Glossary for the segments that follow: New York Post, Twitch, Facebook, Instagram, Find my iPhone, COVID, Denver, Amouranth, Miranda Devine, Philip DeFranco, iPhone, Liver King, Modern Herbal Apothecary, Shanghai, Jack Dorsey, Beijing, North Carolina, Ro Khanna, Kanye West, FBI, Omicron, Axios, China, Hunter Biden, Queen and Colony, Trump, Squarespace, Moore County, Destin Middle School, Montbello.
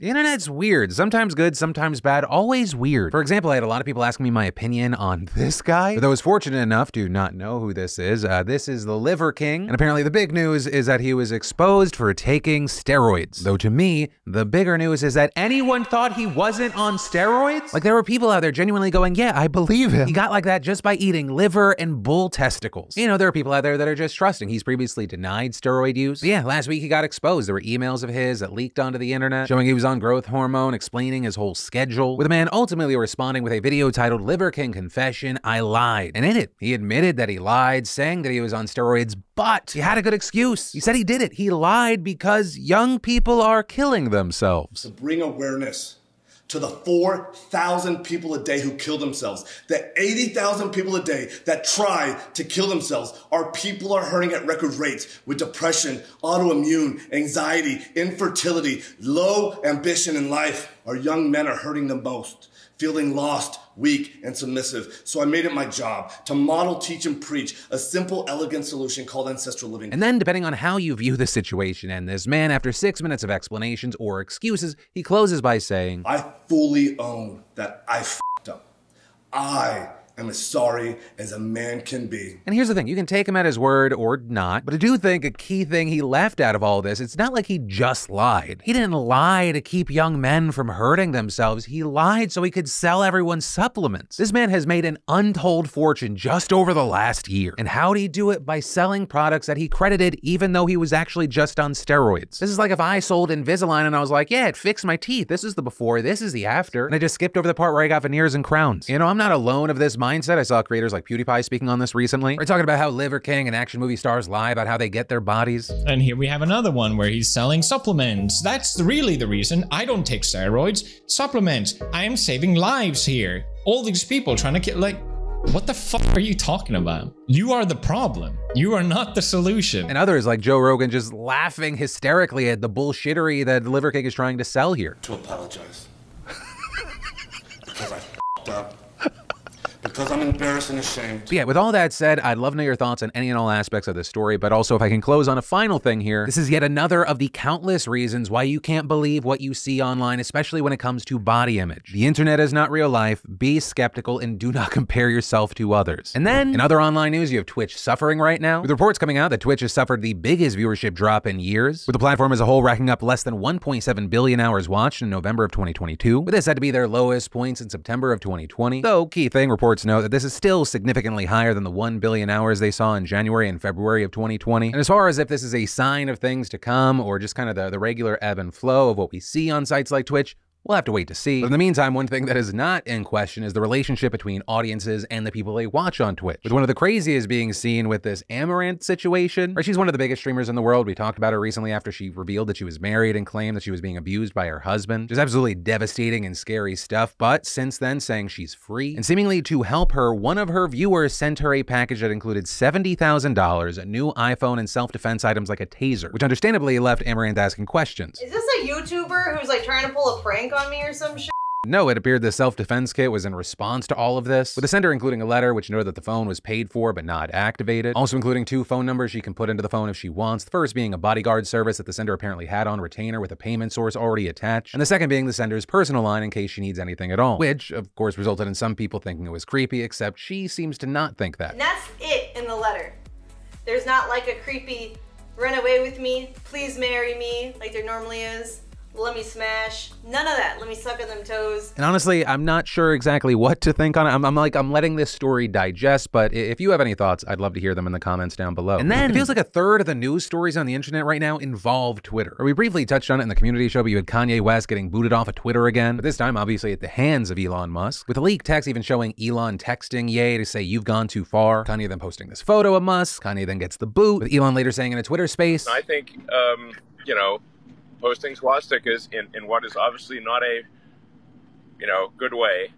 The internet's weird. Sometimes good, sometimes bad, always weird. For example, I had a lot of people asking me my opinion on this guy. For those fortunate enough to not know who this is the Liver King. And apparently the big news is that he was exposed for taking steroids. Though to me, the bigger news is that anyone thought he wasn't on steroids? Like there were people out there genuinely going, yeah, I believe him. He got like that just by eating liver and bull testicles. You know, there are people out there that are just trusting. He's previously denied steroid use. But yeah, last week he got exposed. There were emails of his that leaked onto the internet showing he was on growth hormone, explaining his whole schedule, with a man ultimately responding with a video titled Liver King Confession, I Lied. And in it, he admitted that he lied, saying that he was on steroids, but he had a good excuse. He said he did it. He lied because young people are killing themselves. To bring awareness to the 4,000 people a day who kill themselves, the 80,000 people a day that try to kill themselves. Our people are hurting at record rates with depression, autoimmune, anxiety, infertility, low ambition in life. Our young men are hurting the most, feeling lost, weak, and submissive. So I made it my job to model, teach, and preach a simple, elegant solution called ancestral living. And then, depending on how you view the situation and this man, after 6 minutes of explanations or excuses, he closes by saying, I fully own that I f***ed up. I am as sorry as a man can be. And here's the thing, you can take him at his word or not, but I do think a key thing he left out of all this, it's not like he just lied. He didn't lie to keep young men from hurting themselves. He lied so he could sell everyone supplements. This man has made an untold fortune just over the last year. And how did he do it? By selling products that he credited even though he was actually just on steroids. This is like if I sold Invisalign and I was like, yeah, it fixed my teeth. This is the before, this is the after. And I just skipped over the part where I got veneers and crowns. You know, I'm not alone of this mindset. I saw creators like PewDiePie speaking on this recently. We're talking about how Liver King and action movie stars lie about how they get their bodies. And here we have another one where he's selling supplements. That's really the reason I don't take steroids. Supplements. I am saving lives here. All these people trying to get like, what the fuck are you talking about? You are the problem. You are not the solution. And others like Joe Rogan just laughing hysterically at the bullshittery that Liver King is trying to sell here. To apologize. Because I fucked up. Because I'm embarrassed and ashamed. But yeah, with all that said, I'd love to know your thoughts on any and all aspects of this story, but also if I can close on a final thing here, this is yet another of the countless reasons why you can't believe what you see online, especially when it comes to body image. The internet is not real life, be skeptical, and do not compare yourself to others. And then, in other online news, you have Twitch suffering right now, with reports coming out that Twitch has suffered the biggest viewership drop in years, with the platform as a whole racking up less than 1.7 billion hours watched in November of 2022, with this had to be their lowest point since September of 2020. Though, key thing, reports know that this is still significantly higher than the 1 billion hours they saw in January and February of 2020. And as far as if this is a sign of things to come or just kind of the regular ebb and flow of what we see on sites like Twitch, we'll have to wait to see. But in the meantime, one thing that is not in question is the relationship between audiences and the people they watch on Twitch, with one of the craziest being seen with this Amouranth situation, where she's one of the biggest streamers in the world. We talked about her recently after she revealed that she was married and claimed that she was being abused by her husband. Just absolutely devastating and scary stuff, but since then saying she's free. And seemingly to help her, one of her viewers sent her a package that included $70,000, a new iPhone, and self-defense items like a taser, which understandably left Amouranth asking questions. Is this a YouTuber who's like trying to pull a prank on me or some shit? No, it appeared the self-defense kit was in response to all of this, with the sender including a letter which noted that the phone was paid for but not activated, also including 2 phone numbers she can put into the phone if she wants, the first being a bodyguard service that the sender apparently had on retainer with a payment source already attached, and the second being the sender's personal line in case she needs anything at all, which of course resulted in some people thinking it was creepy, except she seems to not think that. And that's it in the letter. There's not like a creepy, run away with me, please marry me, like there normally is. Let me smash. None of that. Let me suck on them toes. And honestly, I'm not sure exactly what to think on it. I'm letting this story digest, but if you have any thoughts, I'd love to hear them in the comments down below. And then it feels like a third of the news stories on the internet right now involve Twitter. Or we briefly touched on it in the community show, but you had Kanye West getting booted off of Twitter again, but this time obviously at the hands of Elon Musk, with a leaked text even showing Elon texting Ye to say, you've gone too far. Kanye then posting this photo of Musk. Kanye then gets the boot, with Elon later saying in a Twitter space, I think, you know, posting swastikas in what is obviously not a, you know, good way,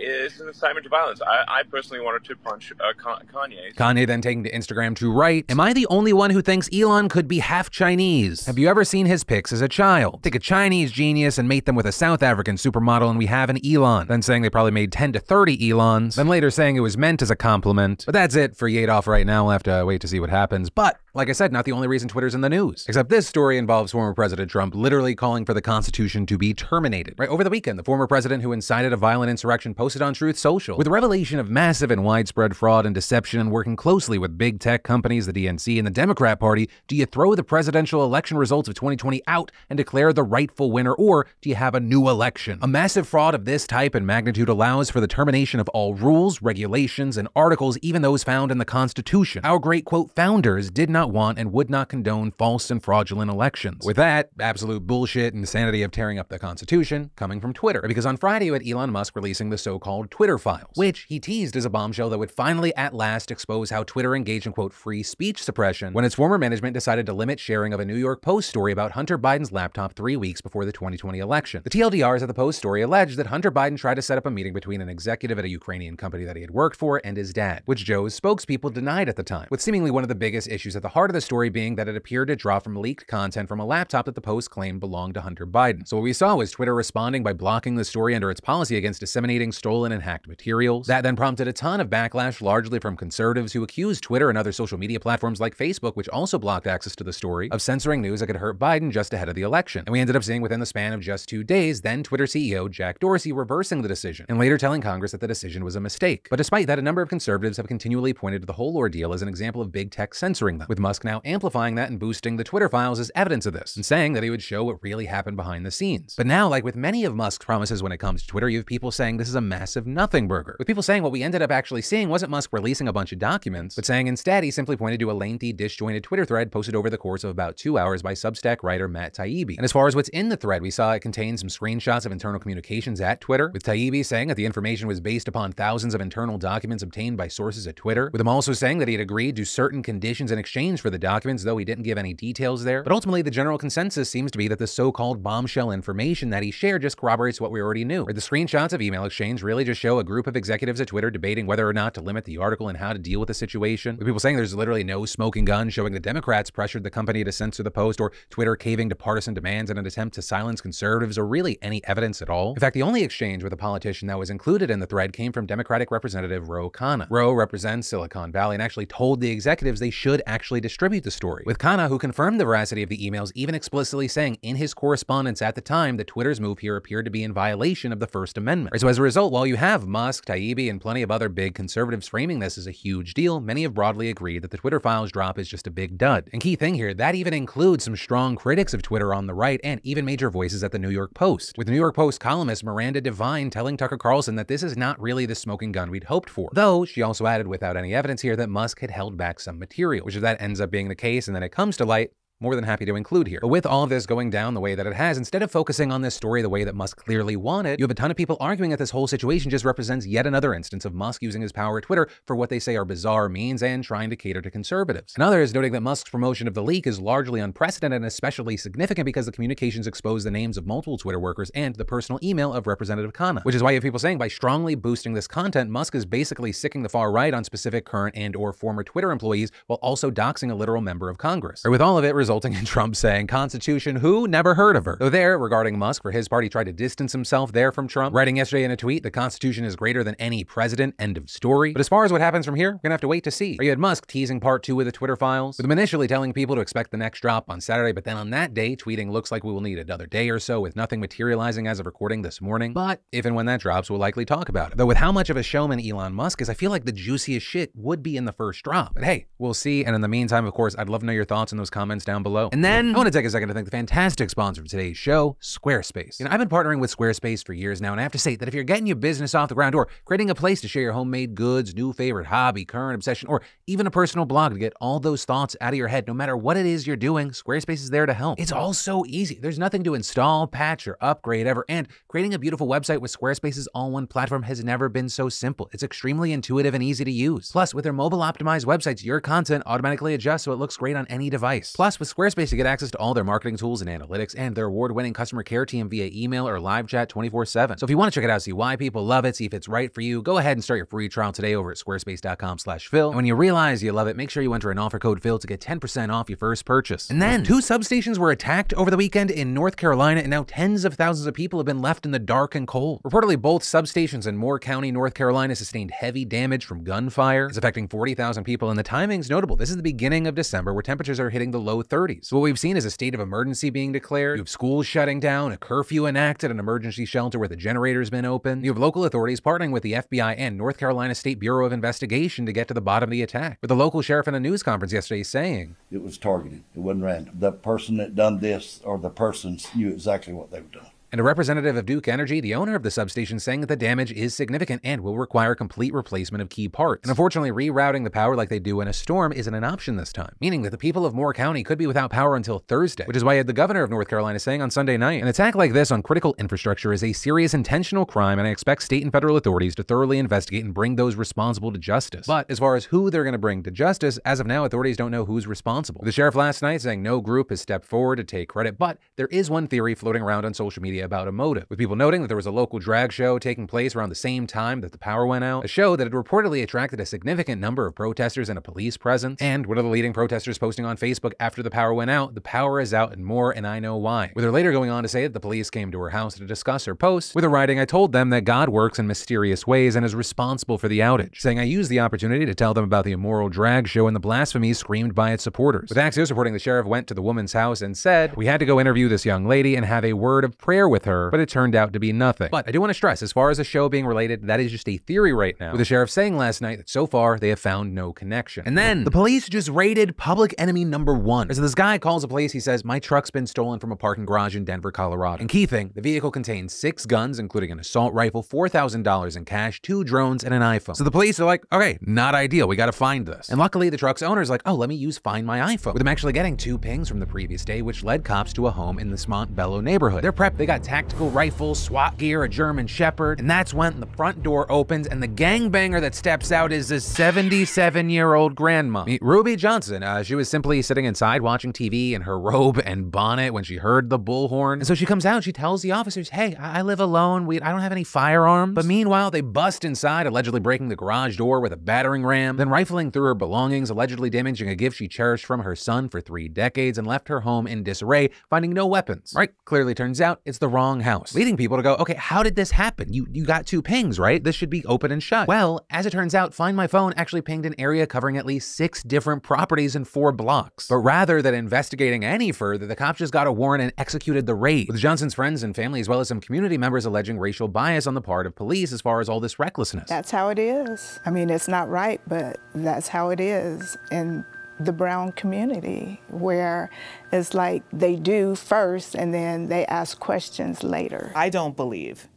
is an incitement to violence. I personally wanted to punch Kanye. Kanye then taking to Instagram to write, am I the only one who thinks Elon could be half Chinese? Have you ever seen his pics as a child? Take a Chinese genius and mate them with a South African supermodel and we have an Elon. Then saying they probably made 10 to 30 Elons. Then later saying it was meant as a compliment. But that's it for Yadoff right now. We'll have to wait to see what happens. But Like I said, not the only reason Twitter's in the news, except this story involves former President Trump literally calling for the Constitution to be terminated. Right over the weekend, the former president who incited a violent insurrection posted on Truth Social, with a revelation of massive and widespread fraud and deception and working closely with big tech companies, the DNC and the Democrat Party, do you throw the presidential election results of 2020 out and declare the rightful winner, or do you have a new election? A massive fraud of this type and magnitude allows for the termination of all rules, regulations, and articles, even those found in the Constitution. Our great, quote, founders did not want and would not condone false and fraudulent elections. With that, absolute bullshit and insanity of tearing up the Constitution coming from Twitter, because on Friday you had Elon Musk releasing the so-called Twitter files, which he teased as a bombshell that would finally at last expose how Twitter engaged in, quote, free speech suppression when its former management decided to limit sharing of a New York Post story about Hunter Biden's laptop 3 weeks before the 2020 election. The TLDRs of the Post story alleged that Hunter Biden tried to set up a meeting between an executive at a Ukrainian company that he had worked for and his dad, which Joe's spokespeople denied at the time, with seemingly one of the biggest issues at the heart of the story being that it appeared to draw from leaked content from a laptop that the Post claimed belonged to Hunter Biden. So what we saw was Twitter responding by blocking the story under its policy against disseminating stolen and hacked materials. That then prompted a ton of backlash, largely from conservatives who accused Twitter and other social media platforms like Facebook, which also blocked access to the story, of censoring news that could hurt Biden just ahead of the election. And we ended up seeing within the span of just 2 days, then Twitter CEO Jack Dorsey reversing the decision and later telling Congress that the decision was a mistake. But despite that, a number of conservatives have continually pointed to the whole ordeal as an example of big tech censoring them, with Musk now amplifying that and boosting the Twitter files as evidence of this and saying that he would show what really happened behind the scenes. But now, like with many of Musk's promises when it comes to Twitter, you have people saying this is a massive nothing burger, with people saying what we ended up actually seeing wasn't Musk releasing a bunch of documents, but saying instead he simply pointed to a lengthy, disjointed Twitter thread posted over the course of about 2 hours by Substack writer Matt Taibbi. And as far as what's in the thread, we saw it contains some screenshots of internal communications at Twitter, with Taibbi saying that the information was based upon thousands of internal documents obtained by sources at Twitter, with him also saying that he had agreed to certain conditions in exchange for the documents, though he didn't give any details there. But ultimately, the general consensus seems to be that the so-called bombshell information that he shared just corroborates what we already knew, where the screenshots of email exchange really just show a group of executives at Twitter debating whether or not to limit the article and how to deal with the situation, with people saying there's literally no smoking gun, showing the Democrats pressured the company to censor the post, or Twitter caving to partisan demands in an attempt to silence conservatives, or really any evidence at all. In fact, the only exchange with a politician that was included in the thread came from Democratic Representative Ro Khanna. Ro represents Silicon Valley and actually told the executives they should actually distribute the story, with Khanna, who confirmed the veracity of the emails, even explicitly saying in his correspondence at the time that Twitter's move here appeared to be in violation of the First Amendment. Right, so as a result, while you have Musk, Taibbi, and plenty of other big conservatives framing this as a huge deal, many have broadly agreed that the Twitter files drop is just a big dud. And key thing here, that even includes some strong critics of Twitter on the right and even major voices at the New York Post, with New York Post columnist Miranda Devine telling Tucker Carlson that this is not really the smoking gun we'd hoped for. Though she also added, without any evidence here, that Musk had held back some material, which if that ends up being the case and then it comes to light, more than happy to include here. But with all of this going down the way that it has, instead of focusing on this story the way that Musk clearly wanted, you have a ton of people arguing that this whole situation just represents yet another instance of Musk using his power at Twitter for what they say are bizarre means and trying to cater to conservatives. And others noting that Musk's promotion of the leak is largely unprecedented and especially significant because the communications expose the names of multiple Twitter workers and the personal email of Representative Khanna, which is why you have people saying by strongly boosting this content, Musk is basically sicking the far right on specific current and or former Twitter employees while also doxing a literal member of Congress. Or with all of it, resulting in Trump saying, Constitution who? Never heard of her. Though there, regarding Musk, for his part, he tried to distance himself there from Trump, writing yesterday in a tweet, the Constitution is greater than any president, end of story. But as far as what happens from here, we're gonna have to wait to see. Or you had Musk teasing part two of the Twitter files, with him initially telling people to expect the next drop on Saturday, but then on that day, tweeting looks like we will need another day or so, with nothing materializing as of recording this morning. But if and when that drops, we'll likely talk about it. Though with how much of a showman Elon Musk is, I feel like the juiciest shit would be in the first drop. But hey, we'll see. And in the meantime, of course, I'd love to know your thoughts in those comments down below. And then I want to take a second to thank the fantastic sponsor of today's show, Squarespace. You know, I've been partnering with Squarespace for years now, and I have to say that if you're getting your business off the ground or creating a place to share your homemade goods, new favorite hobby, current obsession, or even a personal blog to get all those thoughts out of your head, no matter what it is you're doing, Squarespace is there to help. It's all so easy. There's nothing to install, patch, or upgrade ever, and creating a beautiful website with Squarespace's all-in-one platform has never been so simple. It's extremely intuitive and easy to use. Plus, with their mobile-optimized websites, your content automatically adjusts so it looks great on any device. Plus, with With Squarespace, you get access to all their marketing tools and analytics and their award-winning customer care team via email or live chat 24/7. So if you want to check it out, see why people love it, see if it's right for you, go ahead and start your free trial today over at squarespace.com/phil. And when you realize you love it, make sure you enter an offer code Phil to get 10% off your first purchase. And then 2 substations were attacked over the weekend in North Carolina, and now tens of thousands of people have been left in the dark and cold. Reportedly, both substations in Moore County, North Carolina sustained heavy damage from gunfire. It's affecting 40,000 people, and the timing's notable. This is the beginning of December, where temperatures are hitting the low 30s. What we've seen is a state of emergency being declared. You have schools shutting down, a curfew enacted, an emergency shelter where the generator's been open. You have local authorities partnering with the FBI and North Carolina State Bureau of Investigation to get to the bottom of the attack, with the local sheriff in a news conference yesterday saying, "It was targeted. It wasn't random. The person that done this or the persons knew exactly what they were doing." And a representative of Duke Energy, the owner of the substation, saying that the damage is significant and will require complete replacement of key parts. And unfortunately, rerouting the power like they do in a storm isn't an option this time, meaning that the people of Moore County could be without power until Thursday, which is why you had the governor of North Carolina saying on Sunday night, "An attack like this on critical infrastructure is a serious intentional crime, and I expect state and federal authorities to thoroughly investigate and bring those responsible to justice." But as far as who they're going to bring to justice, as of now, authorities don't know who's responsible. The sheriff last night saying no group has stepped forward to take credit, but there is one theory floating around on social media about a motive, with people noting that there was a local drag show taking place around the same time that the power went out, a show that had reportedly attracted a significant number of protesters and a police presence, and one of the leading protesters posting on Facebook after the power went out, "The power is out and more, and I know why," with her later going on to say that the police came to her house to discuss her post, with her writing, "I told them that God works in mysterious ways and is responsible for the outage," saying, "I used the opportunity to tell them about the immoral drag show and the blasphemies screamed by its supporters," with Axios reporting the sheriff went to the woman's house and said, "We had to go interview this young lady and have a word of prayer with her, but it turned out to be nothing." But I do want to stress, as far as the show being related, that is just a theory right now, with the sheriff saying last night that so far they have found no connection. And then the police just raided public enemy number 1. So this guy calls the police, he says, "My truck's been stolen from a parking garage in Denver, Colorado." And key thing, the vehicle contains 6 guns, including an assault rifle, $4,000 in cash, 2 drones, and an iPhone. So the police are like, okay, not ideal, we gotta find this. And luckily the truck's owner's like, oh, let me use Find My iPhone, with him actually getting 2 pings from the previous day, which led cops to a home in this Montbello neighborhood. They're prepped, they got tactical rifles, SWAT gear, a German Shepherd, and that's when the front door opens and the gangbanger that steps out is this 77-year-old grandma. Meet Ruby Johnson. She was simply sitting inside watching TV in her robe and bonnet when she heard the bullhorn. And so she comes out and she tells the officers, "Hey, I live alone, I don't have any firearms." But meanwhile, they bust inside, allegedly breaking the garage door with a battering ram, then rifling through her belongings, allegedly damaging a gift she cherished from her son for 3 decades, and left her home in disarray, finding no weapons. Right, clearly turns out it's the wrong house, leading people to go, okay, how did this happen? You got 2 pings, right? This should be open and shut. Well, as it turns out, Find My Phone actually pinged an area covering at least 6 different properties in 4 blocks. But rather than investigating any further, the cops just got a warrant and executed the raid, with Johnson's friends and family as well as some community members alleging racial bias on the part of police as far as all this recklessness. That's how it is. I mean, it's not right, but that's how it is in the brown community, where it's like they do first and then they ask questions later. I don't believe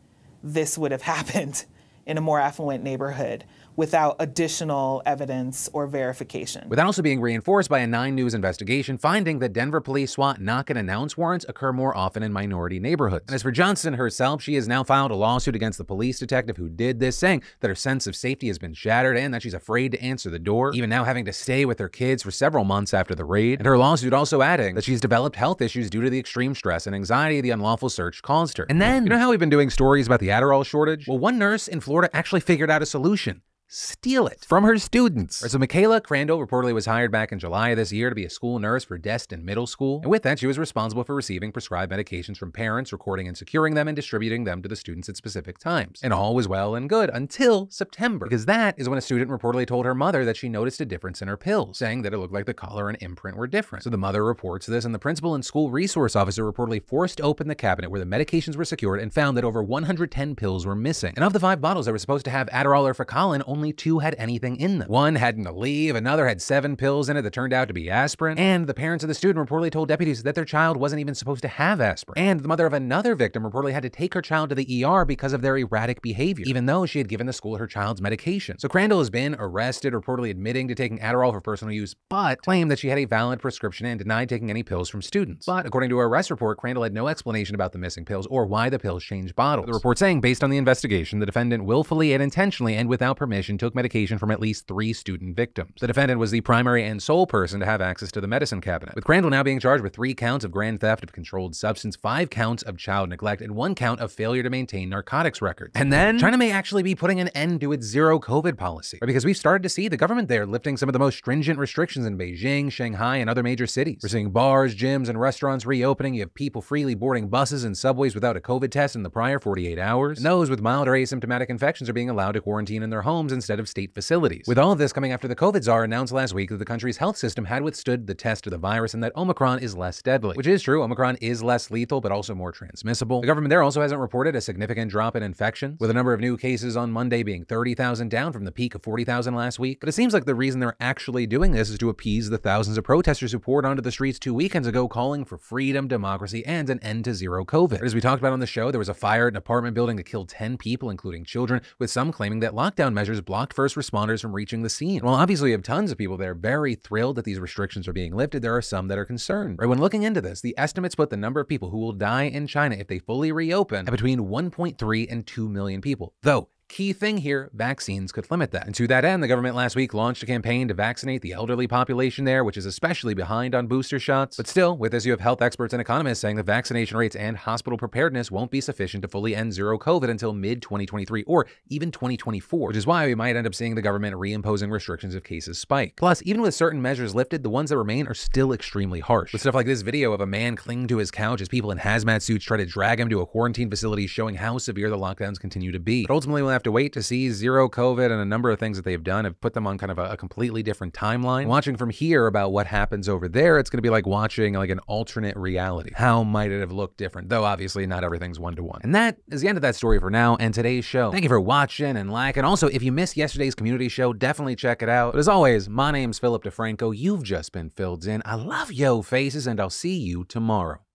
this would have happened in a more affluent neighborhood without additional evidence or verification. Without also being reinforced by a Nine News investigation finding that Denver police SWAT knock and announce warrants occur more often in minority neighborhoods. And as for Johnson herself, she has now filed a lawsuit against the police detective who did this, saying that her sense of safety has been shattered and that she's afraid to answer the door, even now having to stay with her kids for several months after the raid. And her lawsuit also adding that she's developed health issues due to the extreme stress and anxiety the unlawful search caused her. And then, you know how we've been doing stories about the Adderall shortage? Well, one nurse in Florida actually figured out a solution. Steal it from her students. Right, so Michaela Crandall reportedly was hired back in July of this year to be a school nurse for Destin Middle School. And with that, she was responsible for receiving prescribed medications from parents, recording and securing them, and distributing them to the students at specific times. And all was well and good until September, because that is when a student reportedly told her mother that she noticed a difference in her pills, saying that it looked like the color and imprint were different. So the mother reports this, and the principal and school resource officer reportedly forced open the cabinet where the medications were secured and found that over 110 pills were missing. And of the 5 bottles that were supposed to have Adderall or Fecalin, only 2 had anything in them. One had an Aleve, another had 7 pills in it that turned out to be aspirin, and the parents of the student reportedly told deputies that their child wasn't even supposed to have aspirin. And the mother of another victim reportedly had to take her child to the ER because of their erratic behavior, even though she had given the school her child's medication. So Crandall has been arrested, reportedly admitting to taking Adderall for personal use, but claimed that she had a valid prescription and denied taking any pills from students. But according to her arrest report, Crandall had no explanation about the missing pills or why the pills changed bottles. The report saying, based on the investigation, the defendant willfully and intentionally and without permission organization took medication from at least 3 student victims. The defendant was the primary and sole person to have access to the medicine cabinet, with Crandall now being charged with 3 counts of grand theft of controlled substance, 5 counts of child neglect, and 1 count of failure to maintain narcotics records. And then China may actually be putting an end to its zero COVID policy, because we've started to see the government there lifting some of the most stringent restrictions in Beijing, Shanghai, and other major cities. We're seeing bars, gyms, and restaurants reopening. You have people freely boarding buses and subways without a COVID test in the prior 48 hours. And those with mild or asymptomatic infections are being allowed to quarantine in their homes instead of state facilities. With all of this coming after the COVID czar announced last week that the country's health system had withstood the test of the virus and that Omicron is less deadly. Which is true, Omicron is less lethal, but also more transmissible. The government there also hasn't reported a significant drop in infections, with the number of new cases on Monday being 30,000 down from the peak of 40,000 last week. But it seems like the reason they're actually doing this is to appease the thousands of protesters who poured onto the streets 2 weekends ago calling for freedom, democracy, and an end to zero COVID. But as we talked about on the show, there was a fire at an apartment building that killed 10 people, including children, with some claiming that lockdown measures blocked first responders from reaching the scene. While obviously you have tons of people there very thrilled that these restrictions are being lifted, there are some that are concerned. Right, when looking into this, the estimates put the number of people who will die in China if they fully reopen at between 1.3 and 2 million people. Though, key thing here, vaccines could limit that. And to that end, the government last week launched a campaign to vaccinate the elderly population there, which is especially behind on booster shots. But still, with this, you have health experts and economists saying the vaccination rates and hospital preparedness won't be sufficient to fully end zero COVID until mid-2023 or even 2024, which is why we might end up seeing the government reimposing restrictions if cases spike. Plus, even with certain measures lifted, the ones that remain are still extremely harsh. With stuff like this video of a man clinging to his couch as people in hazmat suits try to drag him to a quarantine facility, showing how severe the lockdowns continue to be. But ultimately, we'll have to wait to see zero COVID, and a number of things that they've done have put them on kind of a completely different timeline. Watching from here about what happens over there, it's going to be like watching like an alternate reality. How might it have looked different? Though obviously not everything's one-to-one. And that is the end of that story for now and today's show. Thank you for watching and liking. Also, if you missed yesterday's community show, definitely check it out. But as always, my name's Philip DeFranco. You've just been filled in. I love yo faces, and I'll see you tomorrow.